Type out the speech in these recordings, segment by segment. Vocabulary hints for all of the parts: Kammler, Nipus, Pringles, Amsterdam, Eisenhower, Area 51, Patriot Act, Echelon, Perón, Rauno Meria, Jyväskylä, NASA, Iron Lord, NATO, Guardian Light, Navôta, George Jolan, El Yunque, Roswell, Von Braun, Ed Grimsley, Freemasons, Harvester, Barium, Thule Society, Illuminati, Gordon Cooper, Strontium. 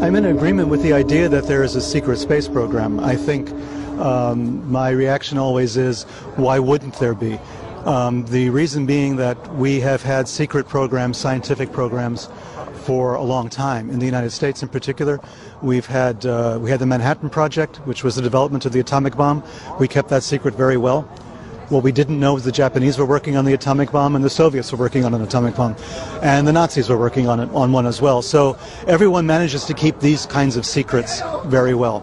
I'm in agreement with the idea that there is a secret space program. I think my reaction always is, why wouldn't there be? The reason being that we have had secret programs, scientific programs, for a long time. In the United States in particular, we've had the Manhattan Project, which was the development of the atomic bomb. We kept that secret very well. What we didn't know was the Japanese were working on the atomic bomb, and the Soviets were working on an atomic bomb, and the Nazis were working on it, on one as well. So everyone manages to keep these kinds of secrets very well.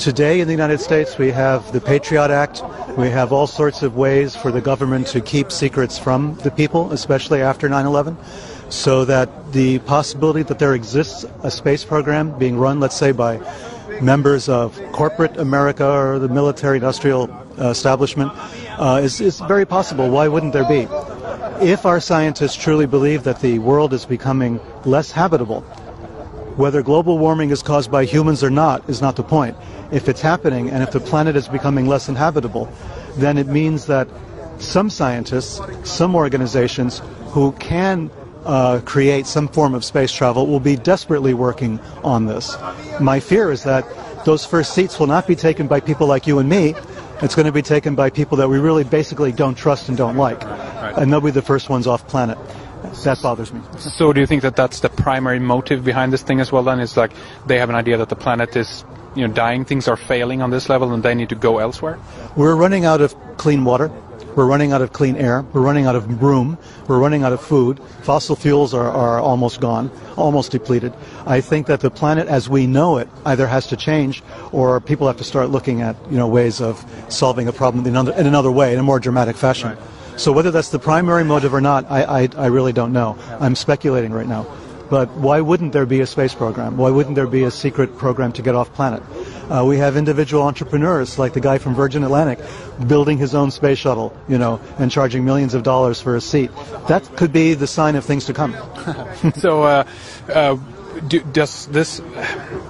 Today in the United States we have the Patriot Act. We have all sorts of ways for the government to keep secrets from the people, especially after 9/11. So that the possibility that there exists a space program being run, let's say, by members of corporate America or the military-industrial establishment is very possible. Why wouldn't there be? If our scientists truly believe that the world is becoming less habitable, whether global warming is caused by humans or not is not the point. If it's happening and if the planet is becoming less inhabitable, then it means that some scientists, some organizations who can create some form of space travel will be desperately working on this. My fear is that those first seats will not be taken by people like you and me. It's going to be taken by people that we really basically don't trust and don't like. And they'll be the first ones off planet. That bothers me. So do you think that that's the primary motive behind this thing as well then? It's like they have an idea that the planet is, you know, dying, things are failing on this level and they need to go elsewhere? We're running out of clean water. We're running out of clean air. We're running out of room. We're running out of food. Fossil fuels are almost gone, almost depleted. I think that the planet as we know it either has to change or people have to start looking at, you know, ways of solving a problem in another way, in a more dramatic fashion. Right. So whether that's the primary motive or not, I really don't know. I'm speculating right now. But why wouldn't there be a space program? Why wouldn't there be a secret program to get off planet? We have individual entrepreneurs like the guy from Virgin Atlantic building his own space shuttle, you know, and charging millions of dollars for a seat. That could be the sign of things to come. So does this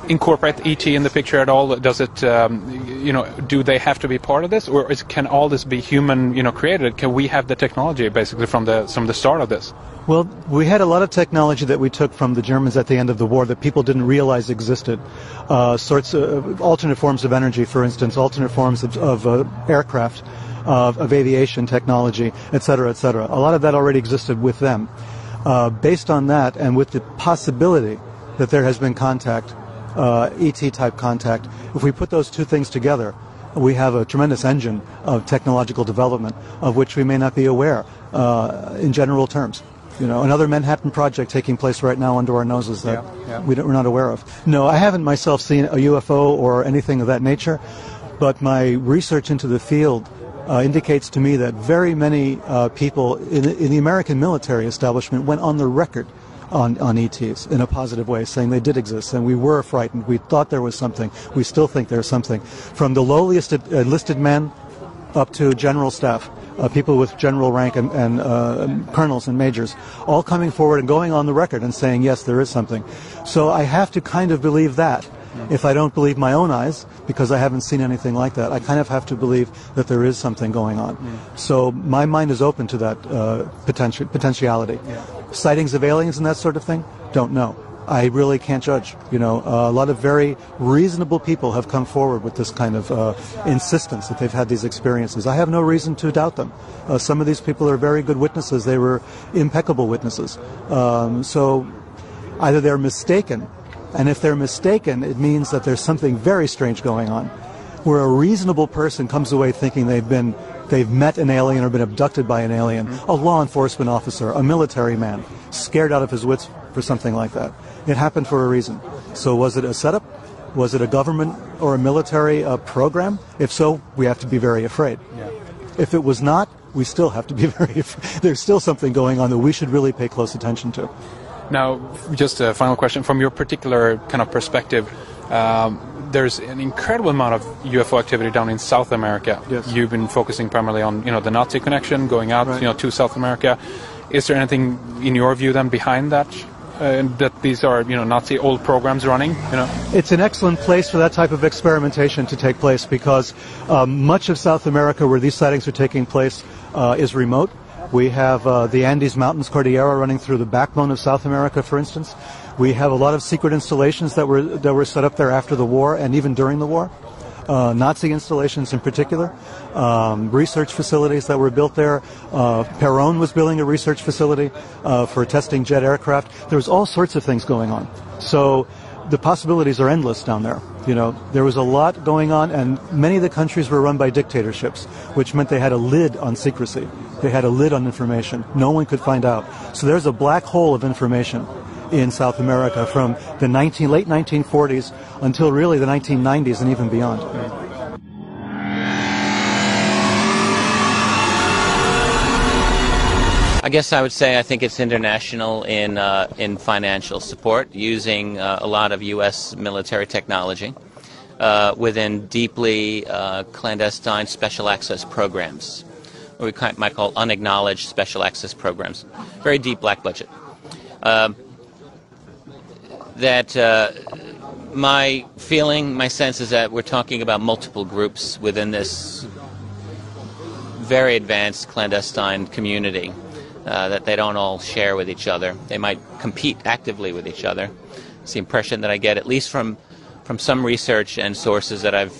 incorporate ET in the picture at all? Does it, you know, do they have to be part of this, or can all this be human, you know, created? Can we have the technology basically from the start of this? Well, we had a lot of technology that we took from the Germans at the end of the war that people didn't realize existed. Sorts of alternate forms of energy, for instance, alternate forms of aircraft, of aviation technology, etc., etc. A lot of that already existed with them. Based on that, and with the possibility that there has been contact, ET-type contact, if we put those two things together, we have a tremendous engine of technological development of which we may not be aware in general terms. You know, another Manhattan Project taking place right now under our noses that we're not aware of. No, I haven't myself seen a UFO or anything of that nature, but my research into the field indicates to me that very many people in the American military establishment went on the record on ETs in a positive way, saying they did exist and we were frightened, we thought there was something, we still think there's something. From the lowliest enlisted men up to general staff, people with general rank and colonels and majors, all coming forward and going on the record and saying, yes, there is something. So I have to kind of believe that. If I don't believe my own eyes, because I haven't seen anything like that, I kind of have to believe that there is something going on. Yeah. So my mind is open to that potentiality. Yeah. Sightings of aliens and that sort of thing? Don't know. I really can't judge. You know, a lot of very reasonable people have come forward with this kind of insistence that they've had these experiences. I have no reason to doubt them. Some of these people are very good witnesses. They were impeccable witnesses. So either they're mistaken. And if they're mistaken, it means that there's something very strange going on, where a reasonable person comes away thinking they've met an alien or been abducted by an alien, a law enforcement officer, a military man, scared out of his wits for something like that. It happened for a reason. So was it a setup? Was it a government or a military program? If so, we have to be very afraid. Yeah. If it was not, we still have to be very afraid. There's still something going on that we should really pay close attention to. Now, just a final question. From your particular kind of perspective, there's an incredible amount of UFO activity down in South America. Yes. You've been focusing primarily on, you know, the Nazi connection, going out, right, you know, to South America. Is there anything, in your view, then, behind that? That these are, you know, Nazi old programs running, you know? It's an excellent place for that type of experimentation to take place because much of South America where these sightings are taking place is remote. We have the Andes Mountains Cordillera running through the backbone of South America, for instance. We have a lot of secret installations that were set up there after the war and even during the war. Nazi installations in particular, research facilities that were built there. Perón was building a research facility for testing jet aircraft. There was all sorts of things going on. So the possibilities are endless down there. You know, there was a lot going on, and many of the countries were run by dictatorships, which meant they had a lid on secrecy. They had a lid on information. No one could find out. So there's a black hole of information in South America from the late 1940s until really the 1990s and even beyond. I guess I would say I think it's international in financial support, using a lot of U.S. military technology within deeply clandestine special access programs, what we might call unacknowledged special access programs, very deep black budget. My feeling, my sense is that we're talking about multiple groups within this very advanced clandestine community, that they don't all share with each other. They might compete actively with each other. It's the impression that I get, at least from some research and sources that I've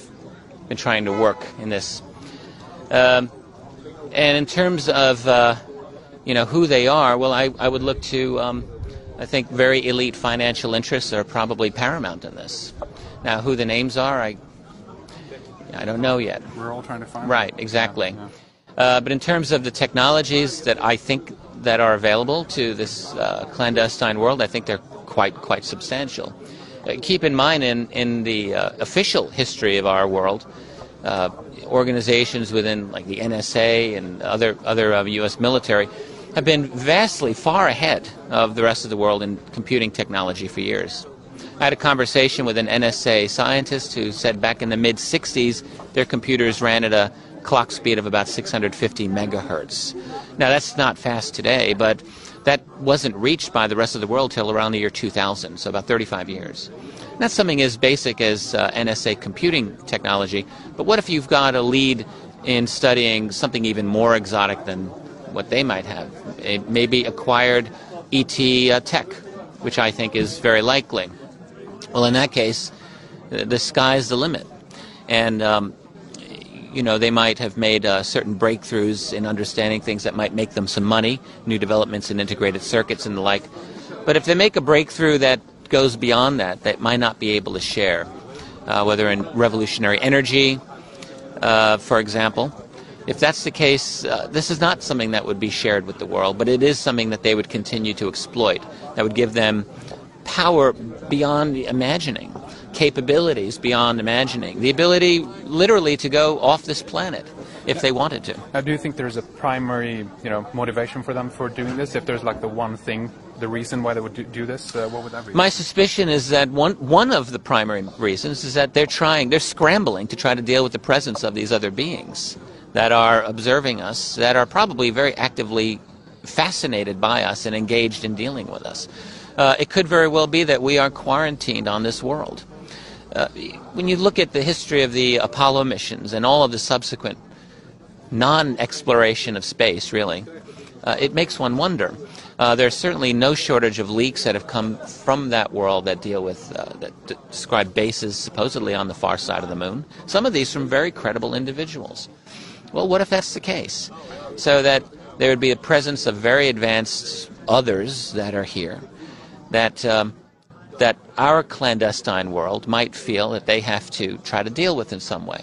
been trying to work in this. And in terms of, you know, who they are, well, I would look to... I think very elite financial interests are probably paramount in this. Now, who the names are, I don't know yet. We're all trying to find right, them. Exactly. Yeah, yeah. But in terms of the technologies that I think that are available to this clandestine world, I think they're quite substantial. Keep in mind, in the official history of our world, organizations within like the NSA and other U.S. military have been vastly far ahead of the rest of the world in computing technology for years. I had a conversation with an NSA scientist who said back in the mid-60s their computers ran at a clock speed of about 650 megahertz. Now that's not fast today, but that wasn't reached by the rest of the world till around the year 2000, so about 35 years. And that's something as basic as NSA computing technology, but what if you've got a lead in studying something even more exotic than what they might have? It may be acquired ET tech, which I think is very likely. Well, in that case, the sky's the limit. And, you know, they might have made certain breakthroughs in understanding things that might make them some money, new developments in integrated circuits and the like. But if they make a breakthrough that goes beyond that, they might not be able to share, whether in revolutionary energy, for example. If that's the case, this is not something that would be shared with the world, but it is something that they would continue to exploit, that would give them power beyond imagining, capabilities beyond imagining, the ability literally to go off this planet if they wanted to. Now, do you think there's a primary, you know, motivation for them for doing this? If there's like the one thing, the reason why they would do this, what would that be? My suspicion is that one of the primary reasons is that they're scrambling to try to deal with the presence of these other beings that are observing us, that are probably very actively fascinated by us and engaged in dealing with us. It could very well be that we are quarantined on this world. When you look at the history of the Apollo missions and all of the subsequent non-exploration of space, really, it makes one wonder. There's certainly no shortage of leaks that have come from that world that deal with, that describe bases supposedly on the far side of the moon, some of these from very credible individuals. Well, what if that's the case? So that there would be a presence of very advanced others that are here, that our clandestine world might feel that they have to try to deal with in some way.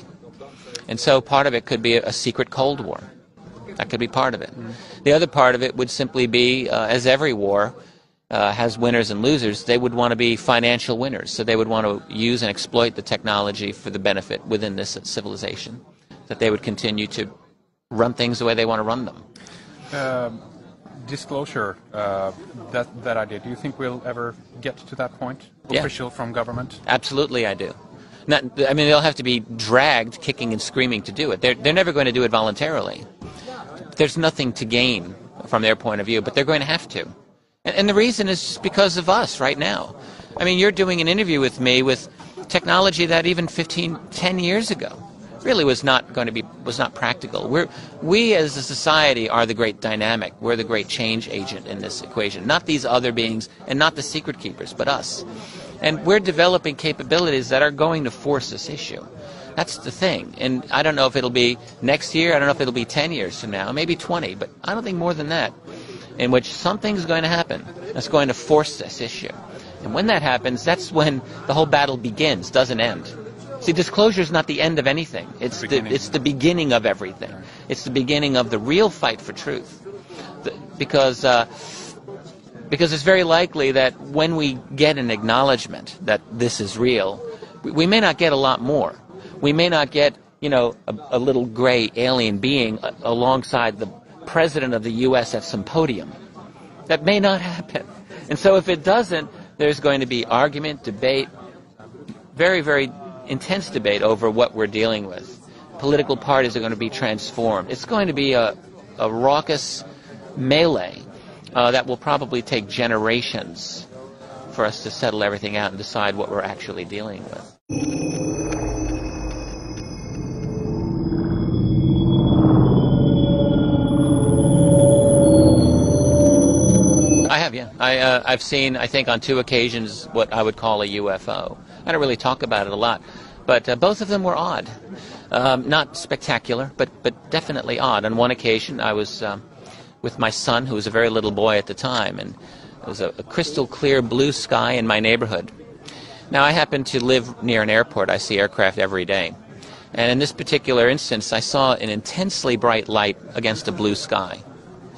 And so part of it could be a secret Cold War. That could be part of it. The other part of it would simply be, as every war has winners and losers, they would want to be financial winners. So they would want to use and exploit the technology for the benefit within this civilization, that they would continue to run things the way they want to run them. Disclosure, that idea, do you think we'll ever get to that point? Yeah. Official from government? Absolutely I do. Not, I mean, they'll have to be dragged kicking and screaming to do it. They're never going to do it voluntarily. There's nothing to gain from their point of view, but they're going to have to. And the reason is just because of us right now. I mean, you're doing an interview with me with technology that even 10 years ago really was not practical. We as a society are the great dynamic. We're the great change agent in this equation. Not these other beings and not the secret keepers, but us. And we're developing capabilities that are going to force this issue. That's the thing. And I don't know if it'll be next year, I don't know if it'll be 10 years from now, maybe 20, but I don't think more than that, in which something's going to happen that's going to force this issue. And when that happens, that's when the whole battle begins, doesn't end. See, disclosure is not the end of anything. It's the beginning of everything. It's the beginning of the real fight for truth. Because it's very likely that when we get an acknowledgement that this is real, we may not get a lot more. We may not get, you know, a little gray alien being alongside the president of the U.S. at some podium. That may not happen. And so if it doesn't, there's going to be argument, debate, very, very intense debate over what we're dealing with. Political parties are going to be transformed. It's going to be a raucous melee that will probably take generations for us to settle everything out and decide what we're actually dealing with. I've seen, I think, on 2 occasions what I would call a UFO. I don't really talk about it a lot, but both of them were odd. Not spectacular, but definitely odd. On one occasion, I was with my son, who was a very little boy at the time, and it was a crystal clear blue sky in my neighborhood. Now, I happen to live near an airport. I see aircraft every day. And in this particular instance, I saw an intensely bright light against a blue sky.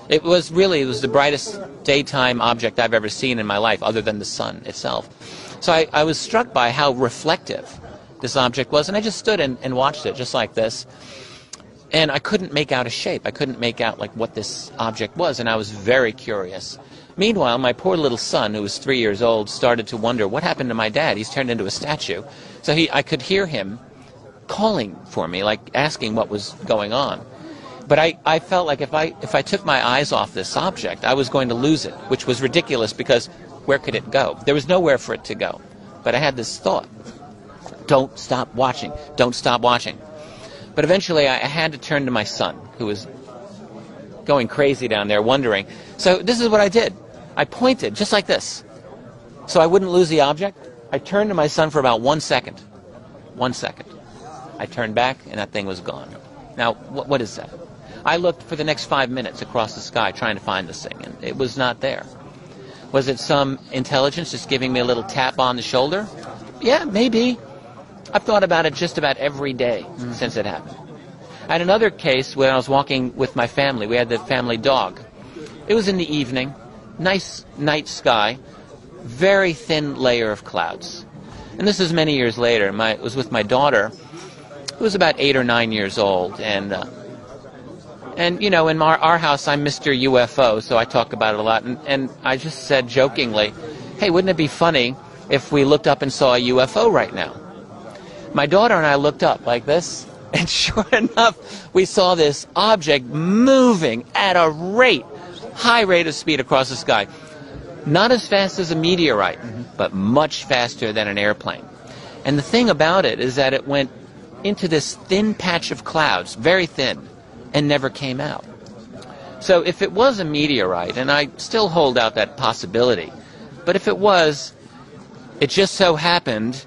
It was the brightest daytime object I've ever seen in my life, other than the sun itself. So I was struck by how reflective this object was, and I just stood and watched it, just like this. And I couldn't make out a shape. I couldn't make out, like, what this object was, and I was very curious. Meanwhile, my poor little son, who was 3 years old, started to wonder, what happened to my dad? He's turned into a statue. So I could hear him calling for me, like, asking what was going on. But I felt like if I took my eyes off this object, I was going to lose it, which was ridiculous because where could it go? There was nowhere for it to go. But I had this thought, don't stop watching, don't stop watching. But eventually I had to turn to my son, who was going crazy down there, wondering. So this is what I did. I pointed just like this, so I wouldn't lose the object. I turned to my son for about 1 second. 1 second. I turned back and that thing was gone. Now, what is that? I looked for the next 5 minutes across the sky trying to find this thing, and it was not there. Was it some intelligence just giving me a little tap on the shoulder? Yeah, maybe. I've thought about it just about every day since it happened. I had another case when I was walking with my family. We had the family dog. It was in the evening, nice night sky, very thin layer of clouds. And this is many years later. It was with my daughter, who was about 8 or 9 years old, and you know, in our house, I'm Mr. UFO, so I talk about it a lot. And I just said jokingly, hey, wouldn't it be funny if we looked up and saw a UFO right now? My daughter and I looked up like this, and sure enough, we saw this object moving at a high rate of speed across the sky. Not as fast as a meteorite, but much faster than an airplane. And the thing about it is that it went into this thin patch of clouds, very thin, and never came out. So if it was a meteorite, and I still hold out that possibility, but if it was, it just so happened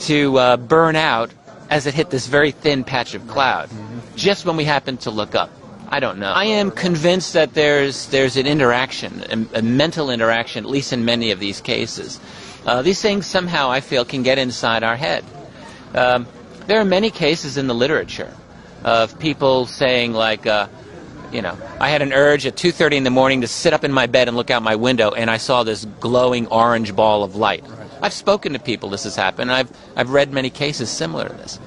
to burn out as it hit this very thin patch of cloud, just when we happened to look up. I don't know. I am convinced that there's an interaction, a mental interaction, at least in many of these cases. These things somehow, I feel, can get inside our head. There are many cases in the literature of people saying, like, you know, I had an urge at 2:30 in the morning to sit up in my bed and look out my window, and I saw this glowing orange ball of light. I've spoken to people, this has happened, and I've read many cases similar to this.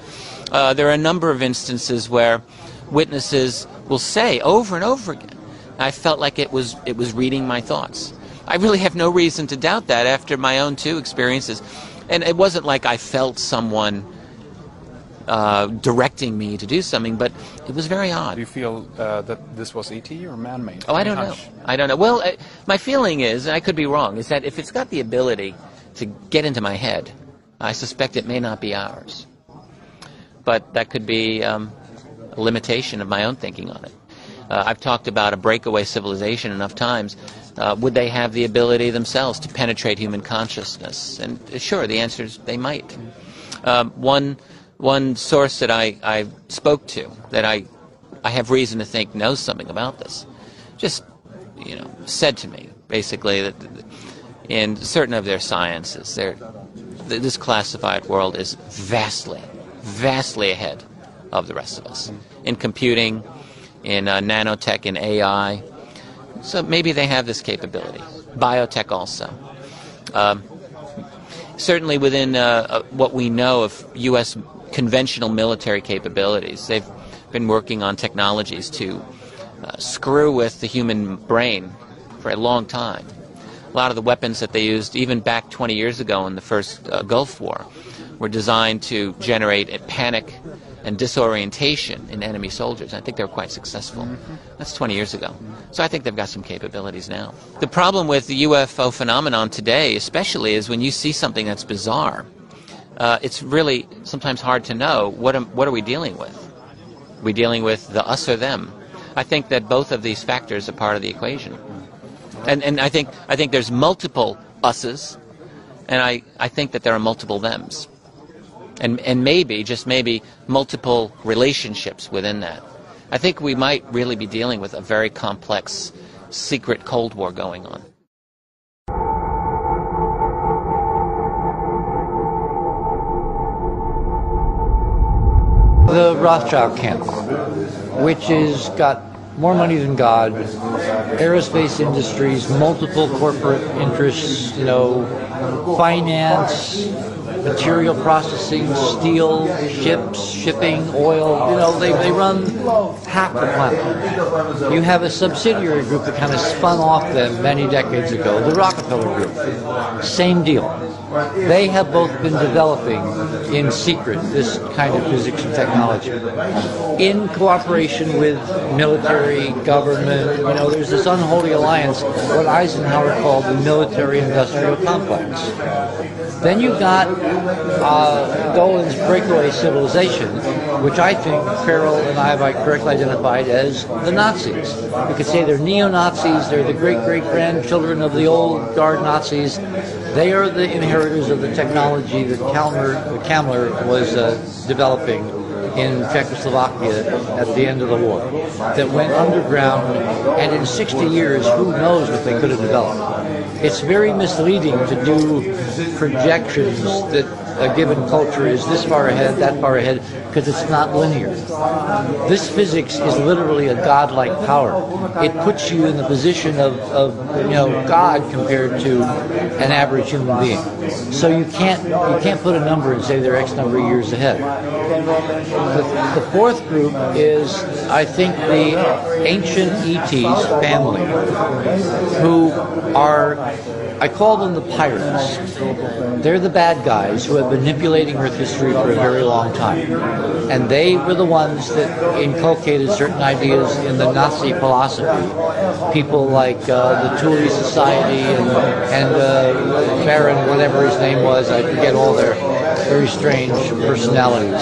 There are a number of instances where witnesses will say over and over again, I felt like it was reading my thoughts. I really have no reason to doubt that after my own 2 experiences. And it wasn't like I felt someone directing me to do something, but it was very odd. Do you feel that this was ET or man-made? Oh, I don't know. I don't know. Well, my feeling is, and I could be wrong, is that if it's got the ability to get into my head, I suspect it may not be ours. but that could be a limitation of my own thinking on it. I've talked about a breakaway civilization enough times. Would they have the ability themselves to penetrate human consciousness? And sure, the answer is they might. One source that I spoke to, that I have reason to think knows something about this, just, you know, said to me basically that in certain of their sciences, this classified world is vastly, vastly ahead of the rest of us in computing, in nanotech, in AI. So maybe they have this capability. Biotech also. Certainly within what we know of U.S. conventional military capabilities, they've been working on technologies to screw with the human brain for a long time. A lot of the weapons that they used, even back 20 years ago in the first Gulf War, were designed to generate a panic and disorientation in enemy soldiers. I think they were quite successful. That's 20 years ago. So I think they've got some capabilities now. The problem with the UFO phenomenon today, especially, is when you see something that's bizarre, it's really sometimes hard to know what are we dealing with. Are we dealing with the us or them? I think that both of these factors are part of the equation. And I think there's multiple uses, and I think that there are multiple thems. And maybe, just maybe, multiple relationships within that. I think we might really be dealing with a very complex, secret Cold War going on. The Rothschild camp, which has got more money than God, aerospace industries, multiple corporate interests, you know, finance, material processing, steel, ships, shipping, oil, you know, they run half the planet. You have a subsidiary group that kind of spun off them many decades ago, the Rockefeller group. Same deal. They have both been developing in secret this kind of physics and technology in cooperation with military, government. You know, there's this unholy alliance, what Eisenhower called the military-industrial complex. Then you've got Dolan's breakaway civilization, which I think Farrell and I have correctly identified as the Nazis. You could say they're neo-Nazis, they're the great-great-grandchildren of the old guard Nazis. They are the inheritors of the technology that Kammler was developing in Czechoslovakia at the end of the war, that went underground, and in 60 years, who knows what they could have developed. It's very misleading to do projections that a given culture is this far ahead, that far ahead, because it's not linear. This physics is literally a godlike power. It puts you in the position of you know, God compared to an average human being. So you can't put a number and say they're X number of years ahead. The fourth group is, I think, the ancient ETs family, who are, I call them the pirates. They're the bad guys who have been manipulating Earth history for a very long time. And they were the ones that inculcated certain ideas in the Nazi philosophy. People like the Thule Society and Baron, whatever his name was, I forget all their very strange personalities.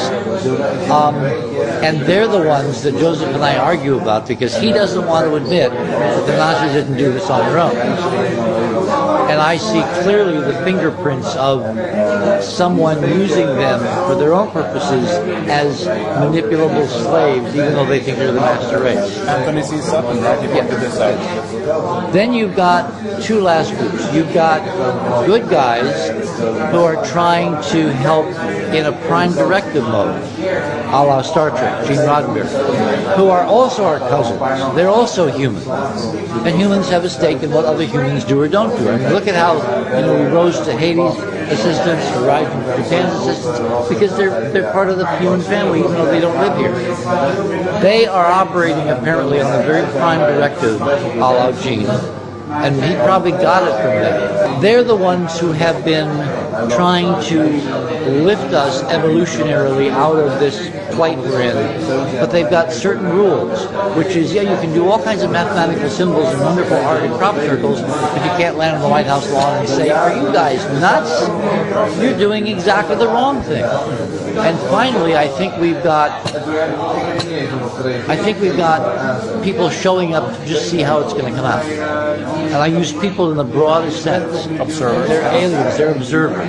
And they're the ones that Joseph and I argue about, because he doesn't want to admit that the Nazis didn't do this on their own. And I see clearly the fingerprints of someone using them for their own purposes as manipulable slaves, even though they think they're the master race. Anthony sees something, right? Yeah. This side. Then you've got two last groups. You've got good guys who are trying to help in a prime directive mode, a la Star Trek, Gene Roddenberry, who are also our cousins. They're also human. And humans have a stake in what other humans do or don't do. I mean, look at how, you know, we rose to Hades' assistance, to rise to Britannia's assistance, because they're part of the human family, even though they don't live here. They are operating apparently on a very prime directive, a la Gene, and he probably got it from them. They're the ones who have been trying to lift us evolutionarily out of this plight we're in. But they've got certain rules, which is, yeah, you can do all kinds of mathematical symbols and wonderful art and crop circles, but you can't land on the White House lawn and say, are you guys nuts? You're doing exactly the wrong thing. And finally, I think we've got people showing up to just see how it's going to come out. And I use people in the broadest sense. Observers. They're aliens. They're observers.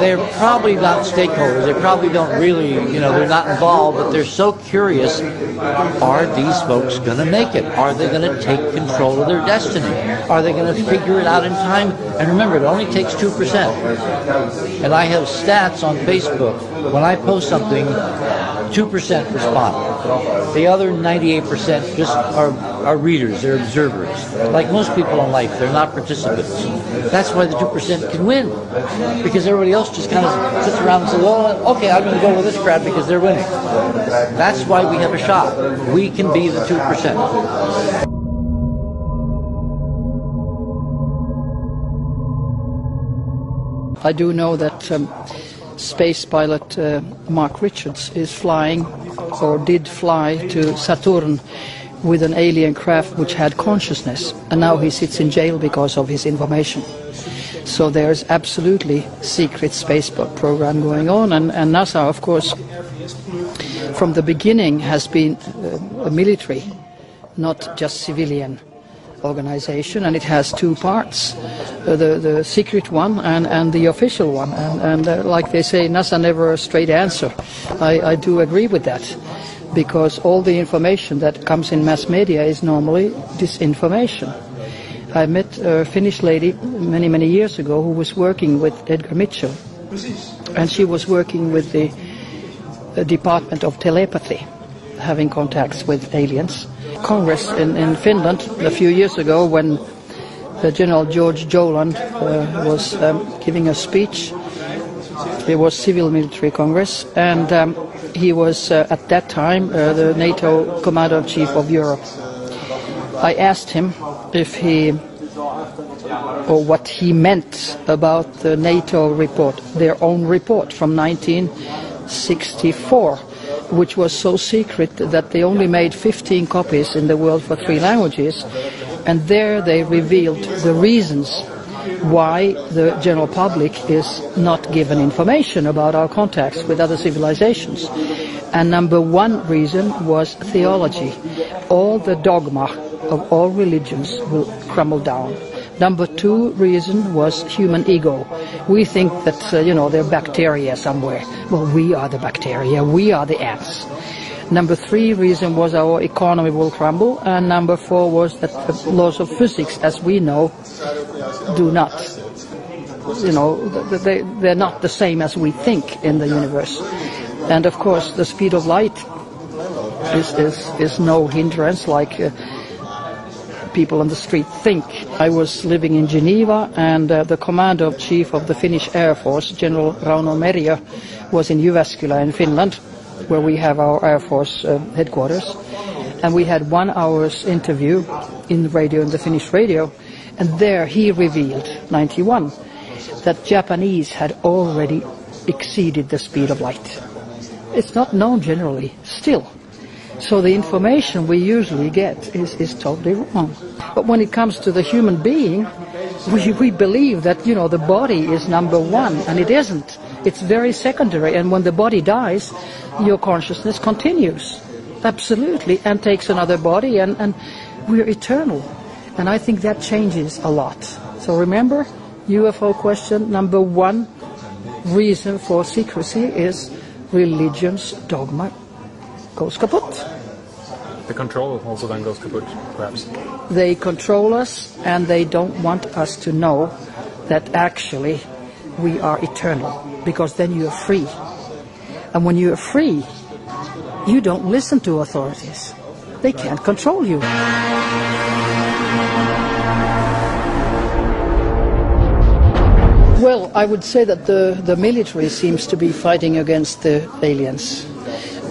They're probably not stakeholders. They probably don't really, you know, they're not involved, but they're so curious. Are these folks going to make it? Are they going to take control of their destiny? Are they going to figure it out in time? And remember, it only takes 2%. And I have stats on Facebook. When I post something, 2% respond. The other 98% just are readers, they're observers. Like most people in life, they're not participants. That's why the 2% can win, because everybody else just kind of sits around and says, well, okay, I'm going to go with this crowd because they're winning. That's why we have a shot. We can be the 2%. I do know that space pilot Mark Richards is flying, or did fly, to Saturn with an alien craft which had consciousness, and now he sits in jail because of his information. So there's absolutely secret space program going on, and NASA, of course, from the beginning has been a military, not just civilian organization, and it has two parts, the secret one and the official one, and like they say, NASA never a straight answer. I do agree with that, because all the information that comes in mass media is normally disinformation. I met a Finnish lady many years ago who was working with Edgar Mitchell, and she was working with the Department of Telepathy, having contacts with aliens. Congress in Finland a few years ago, when General George Jolan was giving a speech, it was Civil Military Congress, and he was at that time the NATO Commander-in-Chief of Europe. I asked him if he, or what he meant about the NATO report, their own report from 1964. Which was so secret that they only made 15 copies in the world for 3 languages, and there they revealed the reasons why the general public is not given information about our contacts with other civilizations. And number one reason was theology. All the dogma of all religions will crumble down. Number two reason was human ego. We think that, you know, there are bacteria somewhere. Well, we are the bacteria. We are the ants. Number three reason was our economy will crumble. And number four was that the laws of physics, as we know, do not. You know, they're not the same as we think in the universe. And, of course, the speed of light is no hindrance, like... people on the street think. I was living in Geneva, and the Commander-in-Chief of the Finnish Air Force, General Rauno Meria, was in Jyväskylä in Finland, where we have our Air Force headquarters, and we had 1 hour's interview in radio, in the Finnish radio, and there he revealed, 91, that Japanese had already exceeded the speed of light. It's not known generally, still. So the information we usually get is totally wrong. But when it comes to the human being, we believe that, you know, the body is number one, and it isn't. It's very secondary, and when the body dies, your consciousness continues, absolutely, and takes another body, and we're eternal. And I think that changes a lot. So remember, UFO question, number one reason for secrecy is religion's dogma. Goes kaput. The control also then goes kaput, perhaps. They control us, and they don't want us to know that actually we are eternal, because then you're free. And when you're free, you don't listen to authorities. They can't control you. Well, I would say that the military seems to be fighting against the aliens,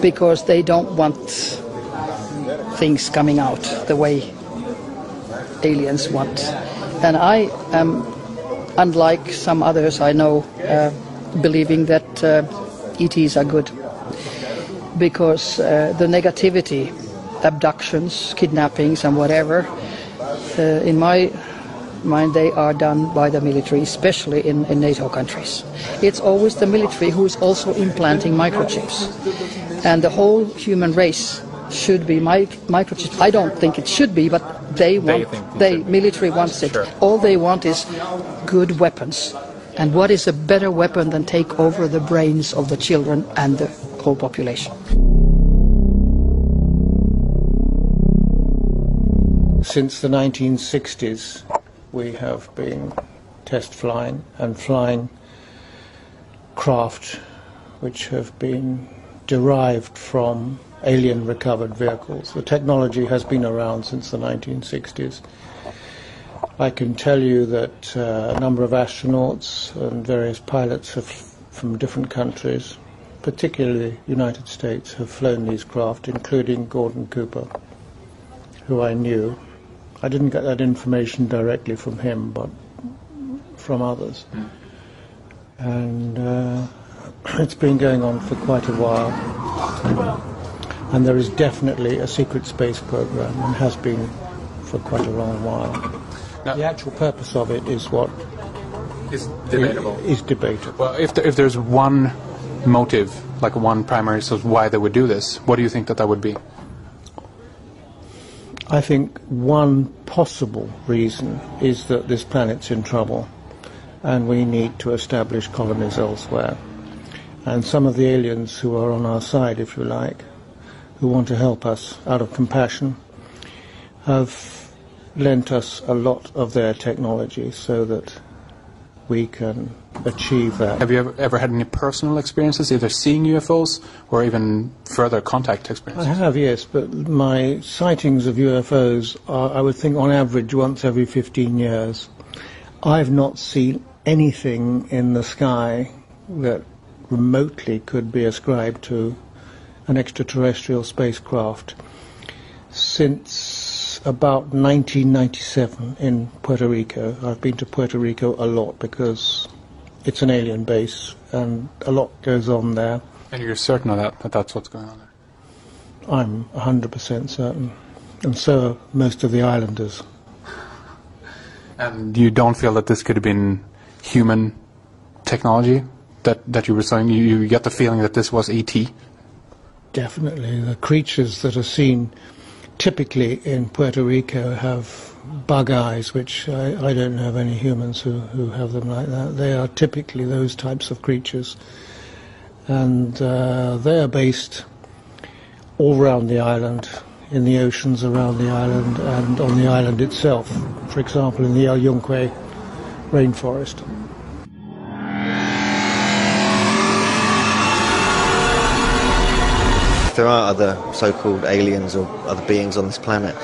because they don't want things coming out the way aliens want. And I am unlike some others I know, believing that ETs are good. Because the negativity, abductions, kidnappings and whatever, in my mind they are done by the military, especially in NATO countries. It's always the military who is also implanting microchips. And the whole human race should be microchips. I don't think it should be, but the military wants it. Sure. All they want is good weapons. And what is a better weapon than take over the brains of the children and the whole population? Since the 1960s, we have been test flying and flying craft which have been derived from alien recovered vehicles. The technology has been around since the 1960s. I can tell you that a number of astronauts and various pilots from different countries, particularly United States, have flown these craft, including Gordon Cooper, who I knew. I didn't get that information directly from him, but from others. And it's been going on for quite a while. And there is definitely a secret space program, and has been for quite a long while. Now, the actual purpose of it is what is debatable. Well, if there's one motive, like one primary source why they would do this, what do you think that would be? I think one possible reason is that this planet's in trouble, and we need to establish colonies elsewhere. And some of the aliens who are on our side, if you like, who want to help us out of compassion, have lent us a lot of their technology so that we can achieve that. Have you ever had any personal experiences, either seeing UFOs or even further contact experiences? I have, yes, but my sightings of UFOs are, I would think, on average once every 15 years. I've not seen anything in the sky that remotely could be ascribed to an extraterrestrial spacecraft since about 1997 in Puerto Rico. I've been to Puerto Rico a lot because it's an alien base and a lot goes on there. And you're certain of that, that that's what's going on there? I'm 100% certain, and so are most of the islanders. And you don't feel that this could have been human technology that you were saying? You get the feeling that this was ET? Definitely. The creatures that are seen typically in Puerto Rico have bug eyes, which I don't know of any humans who have them like that. They are typically those types of creatures. And they are based all around the island, in the oceans around the island and on the island itself. For example, in the El Yunque rainforest. There are other so-called aliens or other beings on this planet.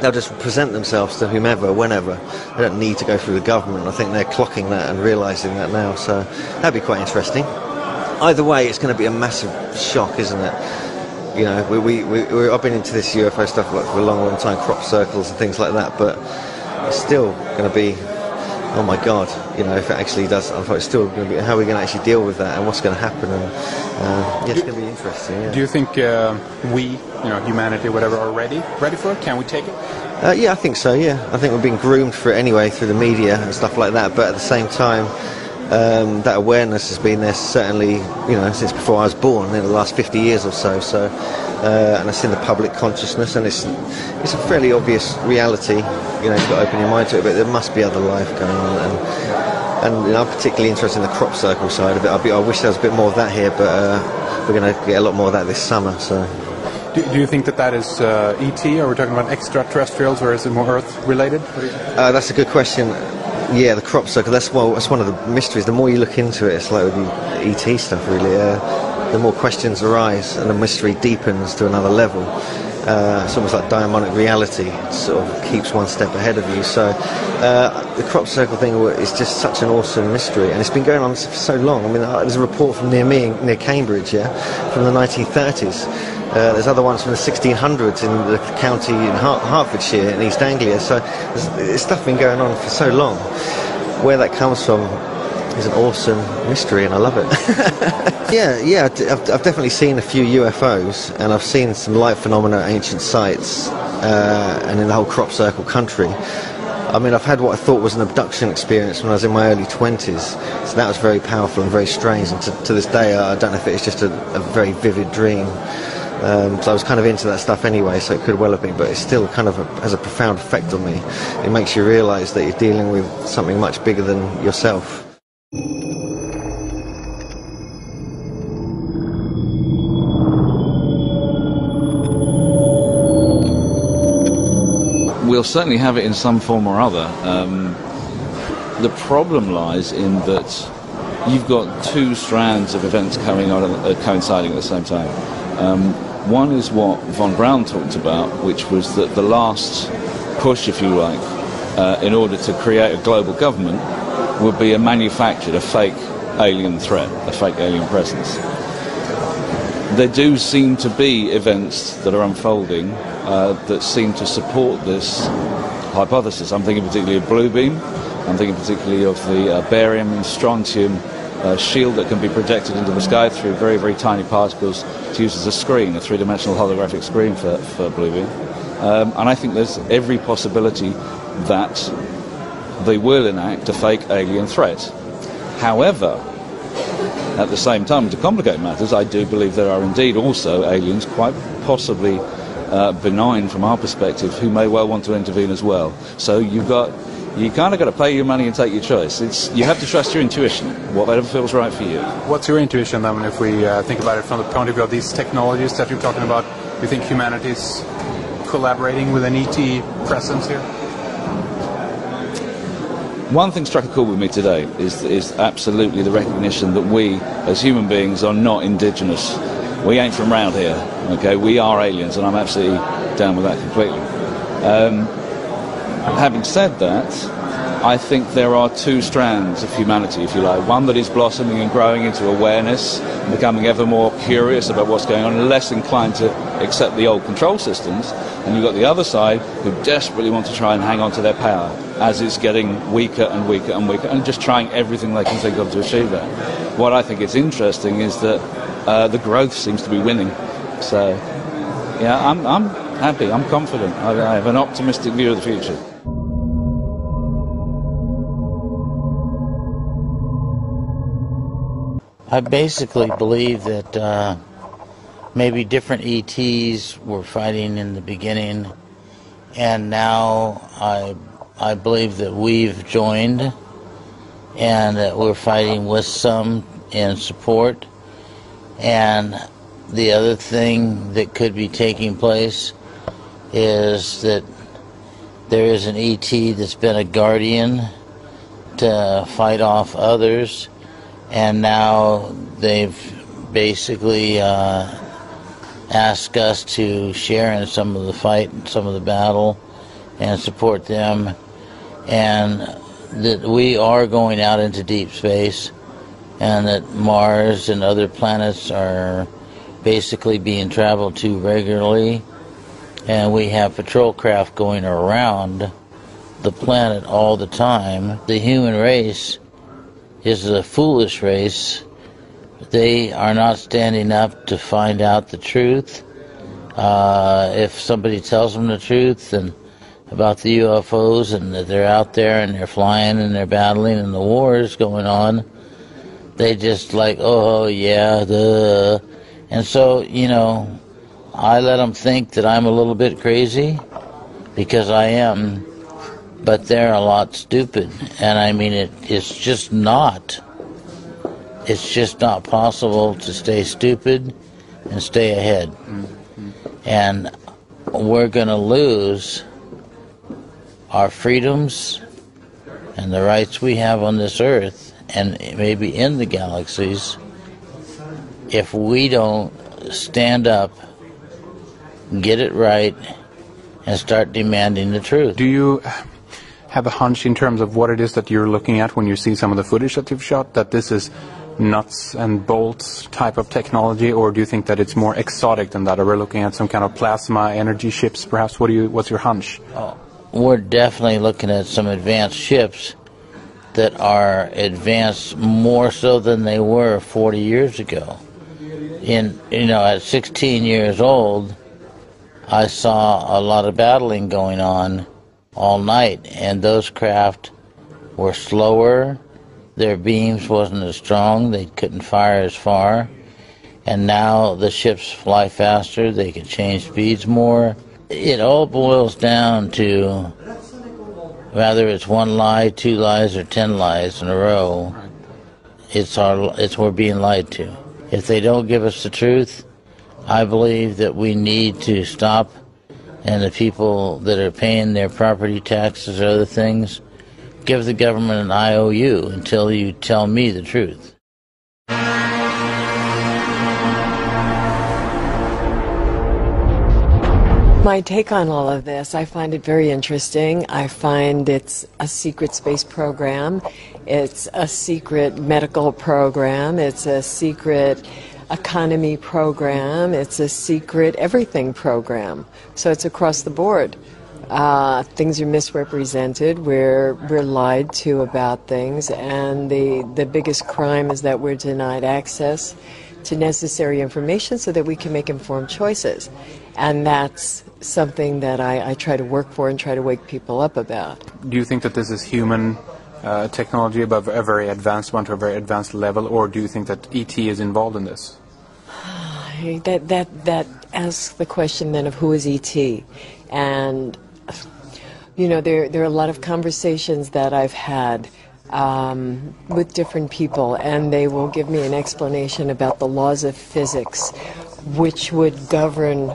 They'll just present themselves to whomever, whenever. They don't need to go through the government. I think they're clocking that and realising that now, so that'd be quite interesting. Either way, it's going to be a massive shock, isn't it? You know, I've been into this UFO stuff for a long, long time, crop circles and things like that, but it's still going to be, oh my God, you know, if it actually does, it's still going to be, how are we going to actually deal with that and what's going to happen? And, yeah, it's going to be interesting, yeah. Do you think humanity, whatever, are ready for it? Can we take it? Yeah, I think so, yeah. I think we've been groomed for it anyway through the media and stuff like that, but at the same time, that awareness has been there certainly, you know, since before I was born, in the last 50 years or so, and it's in the public consciousness, and it's a fairly obvious reality. You know, you've got to open your mind to it, but there must be other life going on, and you know, I'm particularly interested in the crop circle side of it. I wish there was a bit more of that here, but we're going to get a lot more of that this summer. So, do you think that is ET, or we're talking about extraterrestrials, or is it more Earth-related? That's a good question. Yeah, the crop circle, that's one of the mysteries. The more you look into it, it's like with the ET stuff really, the more questions arise and the mystery deepens to another level. It's almost like diamonic reality, it sort of keeps one step ahead of you. So the crop circle thing is just such an awesome mystery, and it's been going on for so long. I mean, there's a report from near me, near Cambridge, yeah, from the 1930s. There's other ones from the 1600s in the county in Hertfordshire in East Anglia. So there's stuff been going on for so long. where that comes from is an awesome mystery, and I love it. Yeah, I've definitely seen a few UFOs, and I've seen some light phenomena at ancient sites, and in the whole crop circle country. I mean, I've had what I thought was an abduction experience when I was in my early 20s, so that was very powerful and very strange, and to this day I don't know if it's just a very vivid dream. So I was kind of into that stuff anyway, so it could well have been, but it still kind of has a profound effect on me. It makes you realise that you're dealing with something much bigger than yourself. We'll certainly have it in some form or other. The problem lies in that you've got two strands of events coming on, coinciding at the same time. One is what Von Braun talked about, which was that the last push, if you like, in order to create a global government would be a fake alien threat, a fake alien presence. There do seem to be events that are unfolding that seem to support this hypothesis. I'm thinking particularly of Blue Beam. I'm thinking particularly of the barium and strontium shield that can be projected into the sky through very, very tiny particles to use as a screen, a three-dimensional holographic screen for Blue Beam. And I think there's every possibility that they will enact a fake alien threat. However, at the same time, to complicate matters, I do believe there are indeed also aliens, quite possibly benign from our perspective, who may well want to intervene as well. So you kind of got to pay your money and take your choice. You have to trust your intuition, whatever feels right for you. What's your intuition then, if we think about it from the point of view of these technologies that you're talking about? Do you think humanity's collaborating with an ET presence here? One thing struck a chord with me today is absolutely the recognition that we, as human beings, are not indigenous. We ain't from round here, okay? We are aliens, and I'm absolutely down with that completely. Having said that, I think there are two strands of humanity, if you like. One that is blossoming and growing into awareness, becoming ever more curious about what's going on, and less inclined to accept the old control systems. And you've got the other side who desperately want to try and hang on to their power as it's getting weaker and weaker and weaker, and just trying everything they can think of to achieve that. What I think is interesting is that the growth seems to be winning. So, yeah, I'm happy, I'm confident. I have an optimistic view of the future. I basically believe that maybe different ETs were fighting in the beginning, and now I believe that we've joined and that we're fighting with some in support. And the other thing that could be taking place is that there is an ET that's been a guardian to fight off others, and now they've basically asked us to share in some of the fight and some of the battle and support them, and that we are going out into deep space, and that Mars and other planets are basically being traveled to regularly, and we have patrol craft going around the planet all the time. The human race is a foolish race. They are not standing up to find out the truth. If somebody tells them the truth and about the UFOs, and that they're out there and they're flying and they're battling and the war is going on, they just like, oh yeah, duh. And so, you know, I let them think that I'm a little bit crazy, because I am. But they're a lot stupid, and I mean, it's just not possible to stay stupid and stay ahead. And we're going to lose our freedoms and the rights we have on this earth, and maybe in the galaxies, if we don't stand up, get it right, and start demanding the truth. Do you have a hunch in terms of what it is that you're looking at when you see some of the footage that you've shot, that this is nuts and bolts type of technology, or do you think that it's more exotic than that? Are we looking at some kind of plasma energy ships, perhaps? What's your hunch? Oh, we're definitely looking at some advanced ships that are advanced more so than they were 40 years ago. In, you know, at 16 years old, I saw a lot of battling going on all night, and those craft were slower, their beams wasn't as strong, they couldn't fire as far, and now the ships fly faster, they can change speeds more. It all boils down to whether it's one lie, two lies, or 10 lies in a row, we're being lied to. If they don't give us the truth, I believe that we need to stop, and the people that are paying their property taxes or other things, give the government an IOU until you tell me the truth. My take on all of this, I find it very interesting. I find it's a secret space program. It's a secret medical program. It's a secret economy program. It's a secret everything program. So it's across the board. Things are misrepresented. We're lied to about things. And the biggest crime is that we're denied access to necessary information so that we can make informed choices. And that's something that I try to work for and try to wake people up about. Do you think that this is human technology above a very advanced one to a very advanced level, or do you think that ET is involved in this? That asks the question then of who is ET. And, you know, there are a lot of conversations that I've had with different people, and they will give me an explanation about the laws of physics, which would govern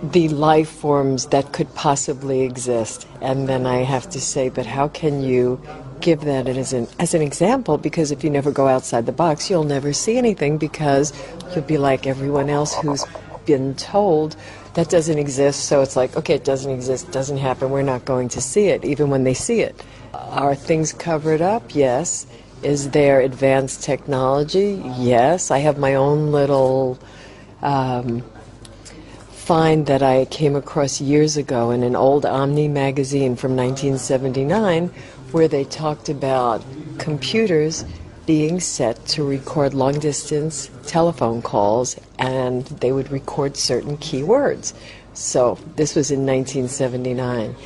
the life forms that could possibly exist. And then I have to say, but how can you give that as an example? Because if you never go outside the box, you'll never see anything, because you'll be like everyone else who's been told that doesn't exist. So it's like, okay, it doesn't exist, doesn't happen, we're not going to see it, even when they see it. Are things covered up? Yes. Is there advanced technology? Yes. I have my own little find that I came across years ago in an old Omni magazine from 1979, where they talked about computers being set to record long-distance telephone calls, and they would record certain keywords. So this was in 1979.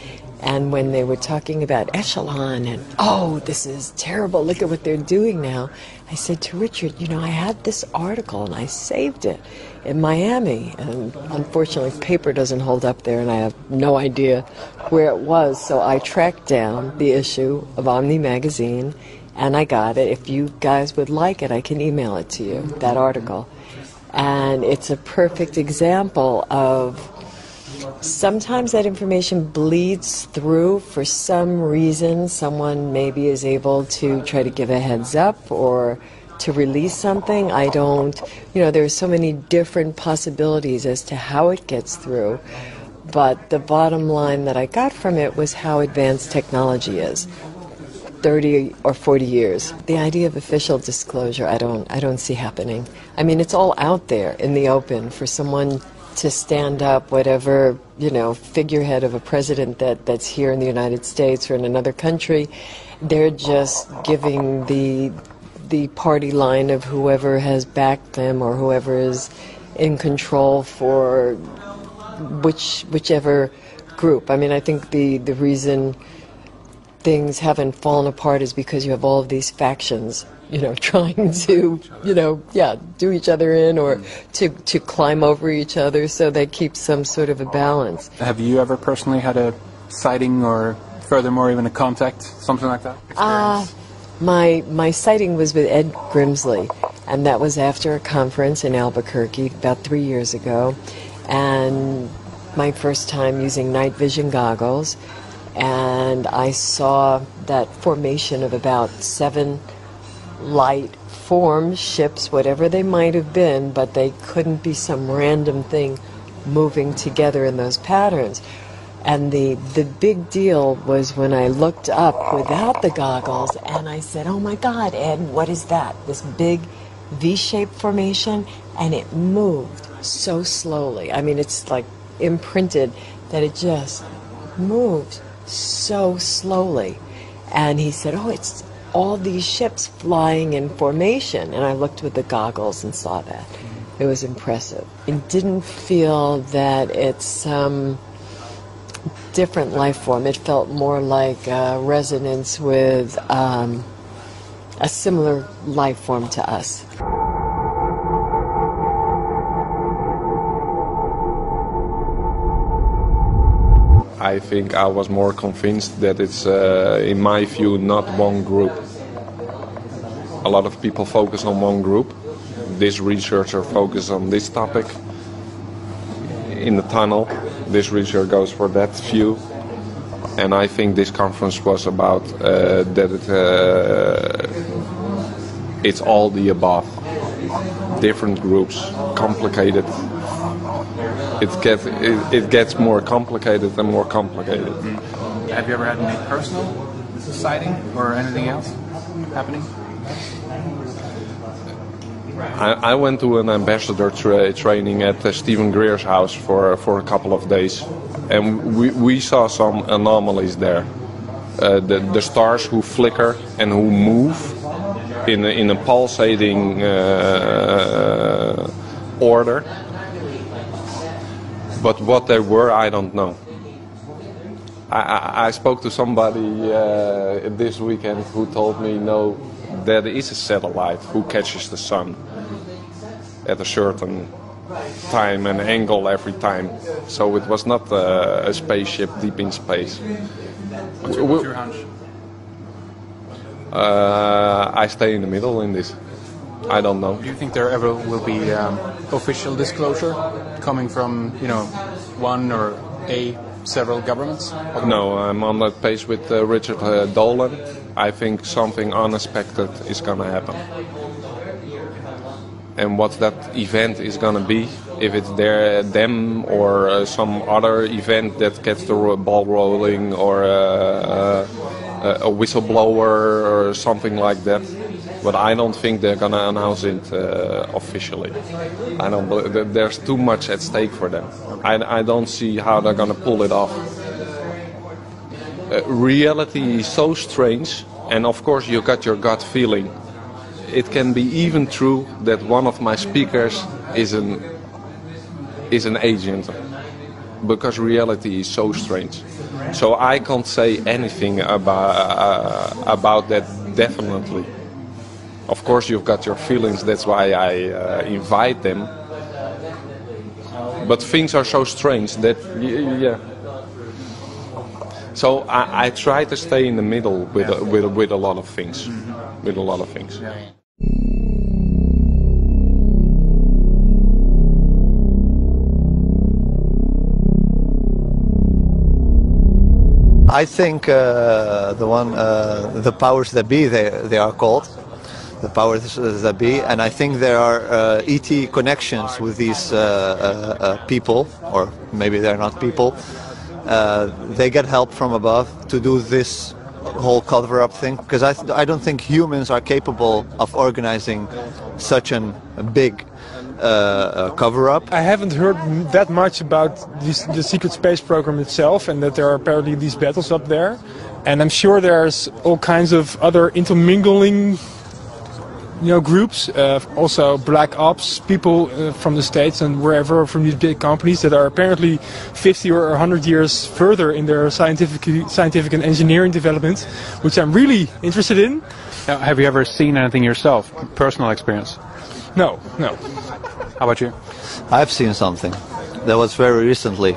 And when they were talking about Echelon and, oh, this is terrible, look at what they're doing now, I said to Richard, you know, I had this article and I saved it in Miami, and unfortunately paper doesn't hold up there, and I have no idea where it was. So I tracked down the issue of Omni magazine and I got it. If you guys would like it, I can email it to you, that article. And it's a perfect example of sometimes that information bleeds through for some reason. Someone maybe is able to try to give a heads up or to release something. I don't, you know, there are so many different possibilities as to how it gets through, but the bottom line that I got from it was how advanced technology is. 30 or 40 years. The idea of official disclosure, I don't see happening. I mean, it's all out there in the open for someone to stand up, whatever, you know, figurehead of a president that's here in the United States or in another country. They're just giving the party line of whoever has backed them or whoever is in control for whichever group. I mean, I think the reason things haven't fallen apart is because you have all of these factions, you know, trying to, you know, yeah, do each other in or to climb over each other, so they keep some sort of a balance. Have you ever personally had a sighting or furthermore even a contact, something like that? My sighting was with Ed Grimsley, and that was after a conference in Albuquerque about 3 years ago, and my first time using night vision goggles. And I saw that formation of about 7 light forms, ships, whatever they might have been, but they couldn't be some random thing moving together in those patterns. And the big deal was when I looked up without the goggles and I said, oh my God, Ed, what is that? This big V-shaped formation, and it moved so slowly. I mean, it's like imprinted that it just moved so slowly, And he said, oh, it's all these ships flying in formation. And I looked with the goggles and saw that. It was impressive. It didn't feel that it's some different life form. It felt more like a resonance with a similar life form to us. I think I was more convinced that it's, in my view, not one group. A lot of people focus on one group. This researcher focuses on this topic in the tunnel. This researcher goes for that view. And I think this conference was about that it's all the above. Different groups, complicated. It gets more complicated and more complicated. Mm-hmm. Have you ever had any personal sighting or anything else happening? I went to an ambassador training at Stephen Greer's house for a couple of days, and we saw some anomalies there. The stars who flicker and who move in a pulsating order. But what they were, I don't know. I spoke to somebody this weekend who told me, no, there is a satellite who catches the sun at a certain time and angle every time. So it was not a spaceship deep in space. What's your hunch? I stay in the middle in this. I don't know. Do you think there ever will be official disclosure coming from, you know, one or several governments? No, I'm on that page with Richard Dolan. I think something unexpected is going to happen. And what that event is going to be, if it's them or some other event that gets the ball rolling or a whistleblower or something like that. But I don't think they're going to announce it officially. I don't. There's too much at stake for them. I don't see how they're going to pull it off. Reality is so strange, and of course you got your gut feeling. It can be even true that one of my speakers is an agent, because reality is so strange. So I can't say anything about that definitely. Of course, you've got your feelings, that's why I invite them. But things are so strange that, yeah. So I try to stay in the middle with a lot of things. Mm-hmm. With a lot of things. Yeah. I think the powers that be, they are called. The powers that be, and I think there are ET connections with these people, or maybe they're not people. They get help from above to do this whole cover-up thing, because I don't think humans are capable of organizing such a big cover-up. I haven't heard that much about the secret space program itself, and that there are apparently these battles up there, and I'm sure there's all kinds of other intermingling, you know, groups, also black ops, people from the States and wherever, from these big companies that are apparently 50 or 100 years further in their scientific and engineering development, which I'm really interested in. Now, have you ever seen anything yourself, personal experience? No, no. How about you? I've seen something that was very recently,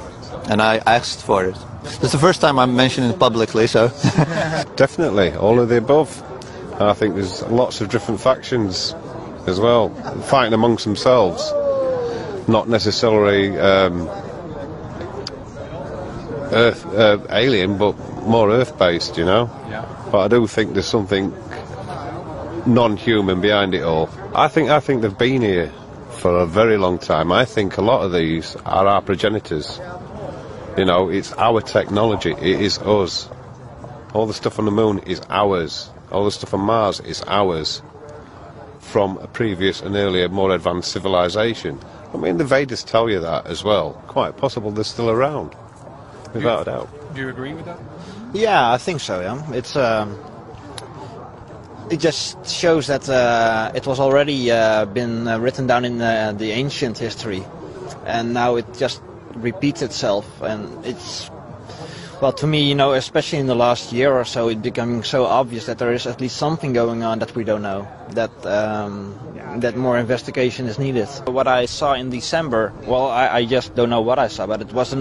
and I asked for it. It's the first time I'm mentioning it publicly, so... Definitely, all of the above. I think there's lots of different factions as well, fighting amongst themselves, not necessarily Earth, alien, but more Earth-based, you know? Yeah. But I do think there's something non-human behind it all. I think they've been here for a very long time. I think a lot of these are our progenitors. You know, it's our technology, it is us. All the stuff on the moon is ours. All the stuff on Mars is ours from a previous and earlier, more advanced civilization. I mean, the Vedas tell you that as well. Quite possible they're still around, without a doubt. Do you agree with that? Yeah, I think so. Yeah, it's it just shows that it was already been written down in the ancient history, and now it just repeats itself. And it's, well, to me, you know, especially in the last year or so, it's becoming so obvious that there is at least something going on that we don't know, that that more investigation is needed. What I saw in December, well, I just don't know what I saw, but it was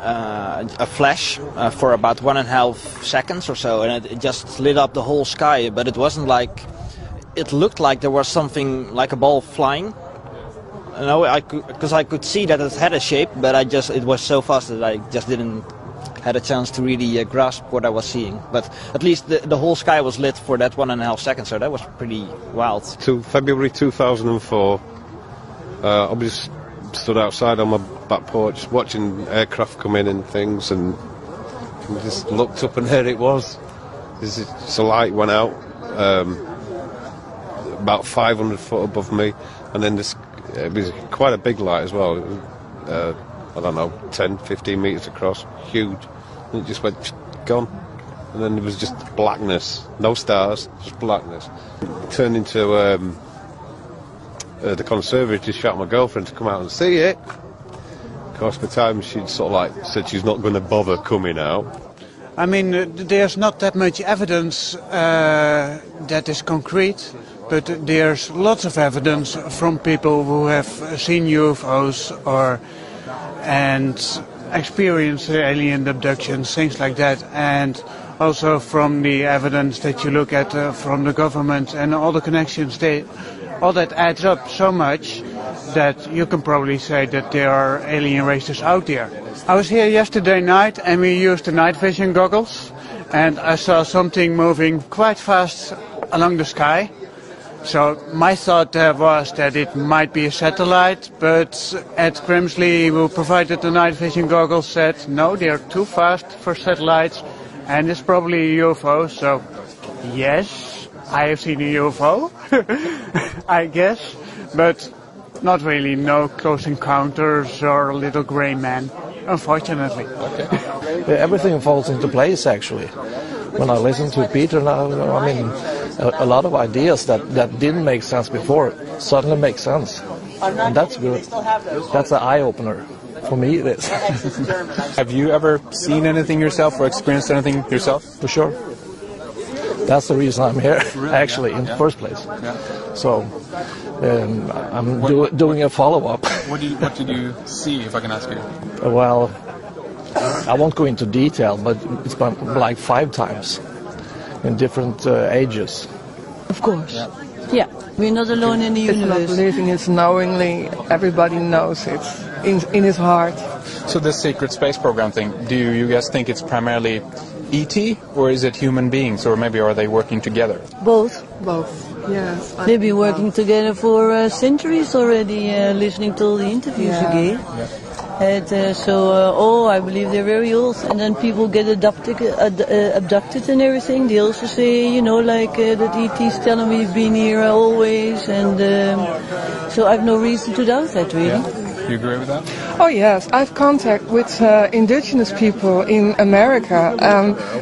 a flash for about 1.5 seconds or so, and it just lit up the whole sky. But it wasn't like, it looked like there was something like a ball flying. No, because I could see that it had a shape, but I just, it was so fast that I just didn't had a chance to really grasp what I was seeing. But at least the whole sky was lit for that 1.5 seconds, so that was pretty wild. To February 2004, I was stood outside on my back porch watching aircraft come in and things, and just looked up and there it was. It's a light went out about 500 foot above me, and then this. It was quite a big light as well, I don't know, 10, 15 metres across, huge, and it just went, gone. And then it was just blackness, no stars, just blackness. It turned into the conservatory, shouted my girlfriend to come out and see it. Of course, by the time she'd sort of like said she's not going to bother coming out. I mean, there's not that much evidence that is concrete. But there's lots of evidence from people who have seen UFOs or and experienced alien abductions, things like that, and also from the evidence that you look at from the government and all the connections. All that adds up so much that you can probably say that there are alien races out there. I was here yesterday night and we used the night vision goggles, and I saw something moving quite fast along the sky. So my thought was that it might be a satellite, but Ed Grimsley, who provided the night vision goggles, said no, they are too fast for satellites, and it's probably a UFO. So yes, I have seen a UFO, I guess, but not really, no close encounters or little grey man, unfortunately. Okay. Everything falls into place, actually. When I listen to Peter now, I mean, a lot of ideas that didn't make sense before suddenly make sense, and that's good. That's an eye-opener. For me, it is. Have you ever seen anything yourself or experienced anything yourself? For sure. That's the reason I'm here, actually, in the first place. So, I'm doing a follow-up. What did you see, if I can ask you? Well, I won't go into detail, but it's been like 5 times. In different ages. Of course. Yeah. We're not alone in the universe. It's not living, it's knowingly. Everybody knows it in his heart. So this secret space program thing, do you guys think it's primarily ET, or is it human beings, or maybe are they working together? Both. Both. Yes. They've been working together for centuries already, listening to all the interviews you gave. Yeah. I believe they're very old, and then people get abducted and everything. They also say, you know, like that ET's tell them we've been here always, and so I've no reason to doubt that, really. Yeah. You agree with that? Oh yes, I've contact with indigenous people in America.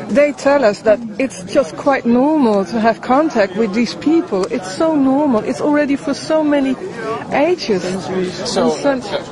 They tell us that it's just quite normal to have contact with these people. It's so normal. It's already for so many ages. So,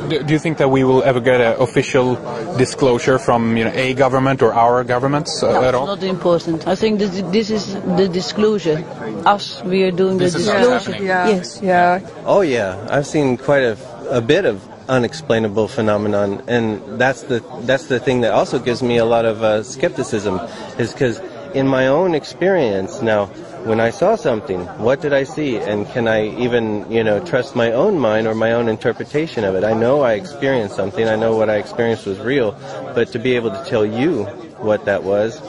do you think that we will ever get an official disclosure from, you know, a government or our governments at all? Not important. I think this is the disclosure. Us, we are doing this, the disclosure. Yeah. Yes. Yeah. Oh yeah, I've seen quite a bit of unexplainable phenomenon, and that's the thing that also gives me a lot of skepticism, is because in my own experience now, when I saw something, what did I see, and can I even, you know, trust my own mind or my own interpretation of it? I know I experienced something, I know what I experienced was real, but to be able to tell you what that was,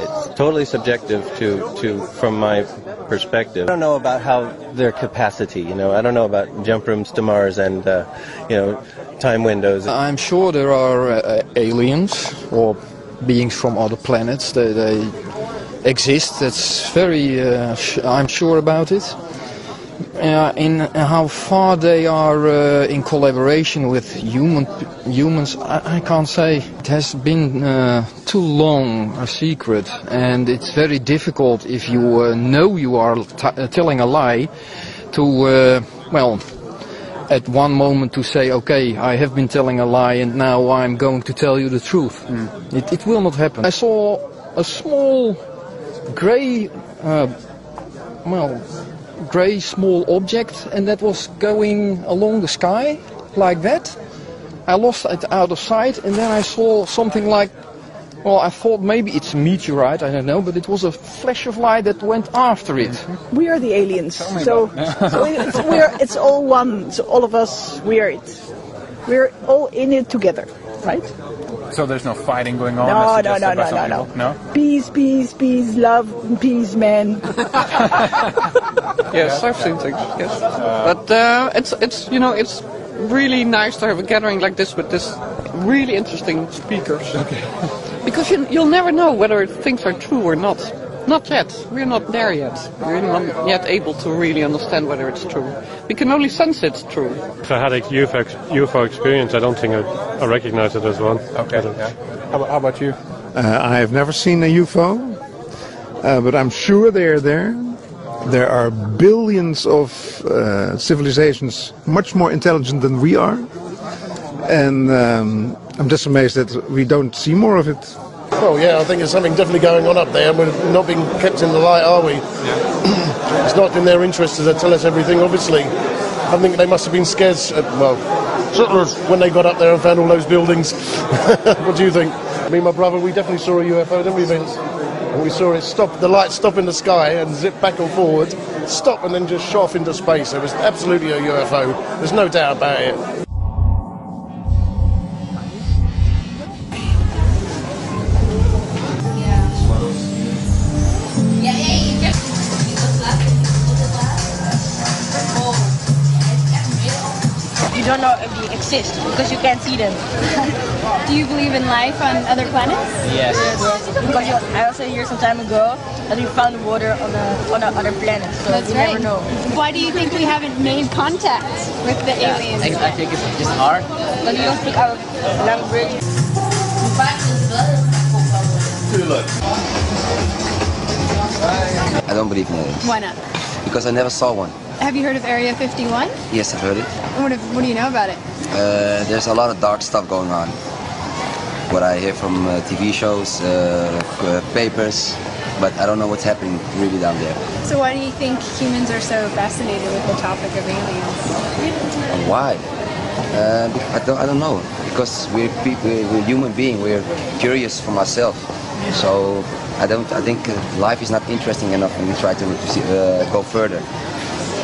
it's totally subjective to from my perspective. I don't know about how their capacity, you know, I don't know about jump rooms to Mars and, you know, time windows. I'm sure there are aliens or beings from other planets. They exist, that's very, I'm sure about it. in how far they are in collaboration with humans, I can't say. It has been too long a secret, and it's very difficult if you know you are telling a lie to, well, at one moment to say, okay, I have been telling a lie and now I'm going to tell you the truth. Mm. It will not happen. I saw a small grey, grey small object, and that was going along the sky like that. I lost it out of sight, and then I saw something like, well, I thought maybe it's a meteorite, I don't know, but it was a flash of light that went after it. We are the aliens, so it's all one, so all of us, we are it. We're all in it together, right? So there's no fighting going on? No. Peace, love, peace, man. Yes, I've seen things, yes. But it's you know, it's really nice to have a gathering like this with this really interesting speakers. Okay. Because you'll never know whether things are true or not. Not yet. We're not there yet. We're not yet able to really understand whether it's true. We can only sense it's true. If I had a UFO experience, I don't think I recognize it as one. Okay. Yeah. How about you? I have never seen a UFO, but I'm sure they are there. There are billions of civilizations much more intelligent than we are. And I'm just amazed that we don't see more of it. Well, yeah, I think there's something definitely going on up there, and we're not being kept in the light, are we? Yeah. It's not in their interest to tell us everything, obviously. I think they must have been scared, when they got up there and found all those buildings. What do you think? Me and my brother, we definitely saw a UFO, didn't we, Vince? And we saw it stop, the light stop in the sky and zip back and forward, stop and then just shot off into space. It was absolutely a UFO. There's no doubt about it. Don't know if they exist because you can't see them. Do you believe in life on other planets? Yes. Because I also hear some time ago that we found water on a other planet. So that's right. Never know. Why do you think we haven't made contact with the aliens? I think it's just hard. But we don't speak our language. I don't believe in aliens. Why not? Because I never saw one. Have you heard of Area 51? Yes, I've heard it. What do you know about it? There's a lot of dark stuff going on. What I hear from TV shows, papers, but I don't know what's happening really down there. So why do you think humans are so fascinated with the topic of aliens? Why? I don't know. Because we're human beings. We're curious from ourselves. So I think life is not interesting enough, and we try to go further.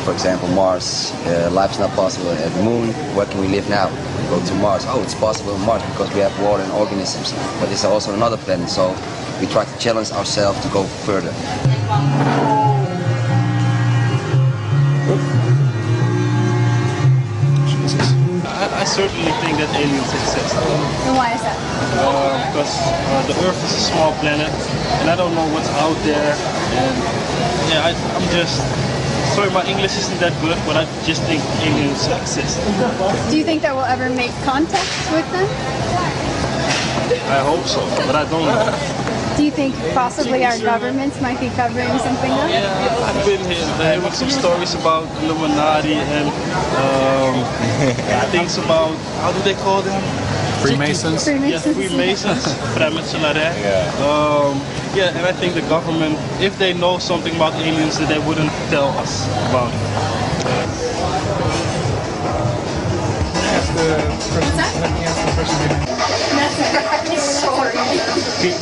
For example, Mars, life's not possible at the moon, where can we live now? We go to Mars, oh, it's possible on Mars because we have water and organisms, but it's also another planet, so we try to challenge ourselves to go further. I certainly think that aliens exist. And why is that? Because the Earth is a small planet, and I don't know what's out there, and yeah, I'm just... Sorry, my English isn't that good, but I just think aliens exist. Do you think that we'll ever make contact with them? I hope so, but I don't know. Do you think possibly our governments might be covering something up? Yeah, I've been hearing some stories about Illuminati and things about, how do they call them? Freemasons. Yes, Freemasons. Yeah, and I think the government, if they know something about aliens, that they wouldn't tell us about it.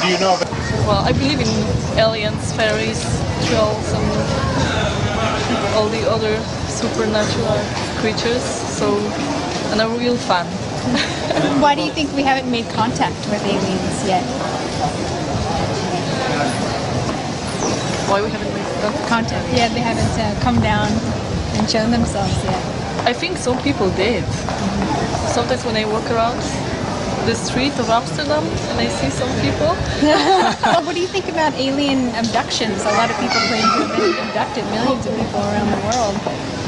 Do you know? Well, I believe in aliens, fairies, trolls, and all the other supernatural creatures. So, and I'm a real fan. Why do you think we haven't made contact with aliens yet? Why we haven't made contact? Yeah, they haven't come down and shown themselves yet. I think some people did. Mm-hmm. Sometimes when I walk around, the street of Amsterdam and I see some people. Well, what do you think about alien abductions? A lot of people claim to have been abducted, millions of people around the world.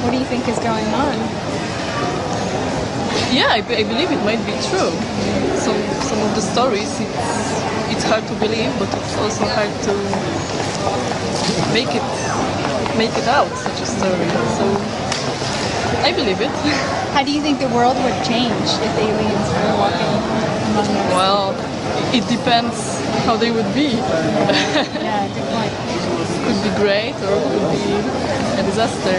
What do you think is going on? Yeah, I believe it might be true. Some of the stories, it's hard to believe, but it's also hard to make it out, such a story. So I believe it. How do you think the world would change if aliens were walking among us? Well, it depends how they would be. Yeah, good point. Could be great or could be a disaster.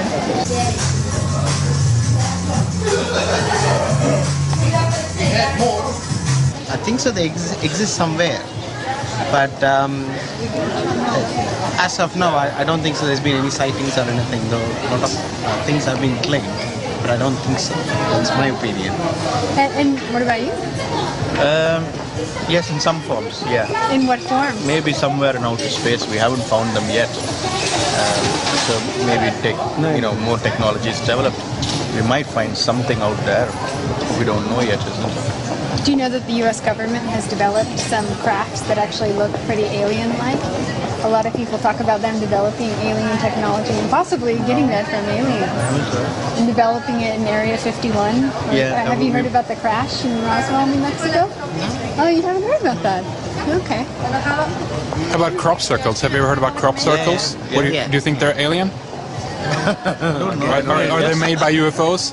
I think so, they exist somewhere. But as of now, I don't think so. There's been any sightings or anything, though a lot of things have been claimed, but I don't think so. That's my opinion. And what about you? Yes, in some forms, yeah. In what forms? Maybe somewhere in outer space. We haven't found them yet. So maybe more technology is developed. We might find something out there we don't know yet, isn't it? Do you know that the U.S. government has developed some crafts that actually look pretty alien-like? A lot of people talk about them developing alien technology and possibly getting that from aliens. And developing it in Area 51. Yeah. Have you heard about the crash in Roswell, New Mexico? Oh, you haven't heard about that? Okay. How about crop circles? Have you ever heard about crop circles? Yeah. Do you think they're alien? Are they made by UFOs?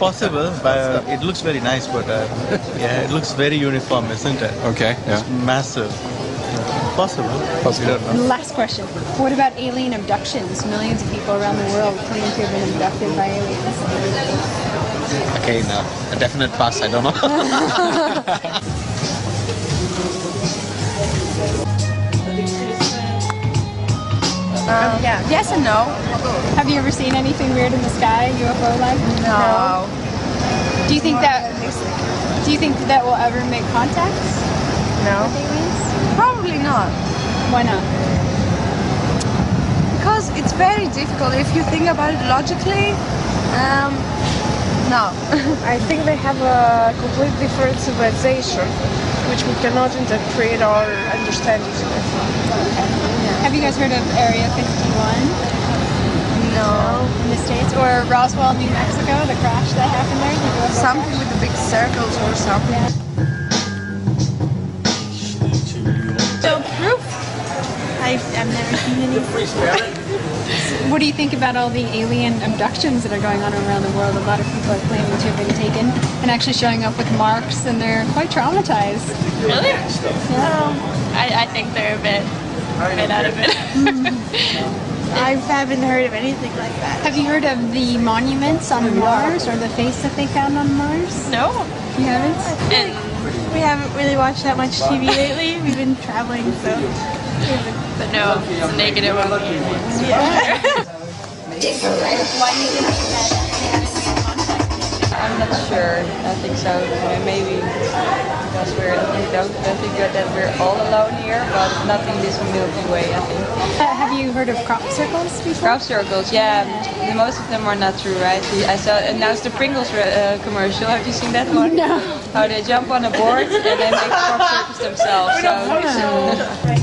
Possible, but it looks very nice, but yeah, it looks very uniform, isn't it? Okay, yeah. It's massive. Possible. Last question. What about alien abductions? Millions of people around the world claim to have been abducted by aliens. Okay, no. A definite pass, I don't know. Yeah. Yes and no. Have you ever seen anything weird in the sky, UFO-like? No. Do you think that will ever make contact? No. Probably not. Why not? Because it's very difficult if you think about it logically. No. I think they have a complete different civilization, which we cannot interpret or understand easily. Okay. Have you guys heard of Area 51? No. In the States? Or Roswell, New Mexico, the crash that happened there? Something with the big circles or something. Yeah. So, proof? I've never seen any. What do you think about all the alien abductions that are going on around the world? A lot of people are claiming to have been taken and actually showing up with marks, and they're quite traumatized. Really? Yeah. I think they're a bit... out of it. I haven't heard of anything like that. Have you heard of the monuments on Mars or the face that they found on Mars? No. You haven't? We haven't really watched that much TV lately. We've been traveling, so... But no, it's a negative on the aliens. I'm not sure. I think so. Maybe. Because I think that we're all alone here, but nothing this Milky Way, I think. Have you heard of crop circles before? Crop circles, yeah. Most of them are not true, right? I saw, and now it's the Pringles commercial. Have you seen that one? No. How they jump on a board and then make crop circles themselves. We don't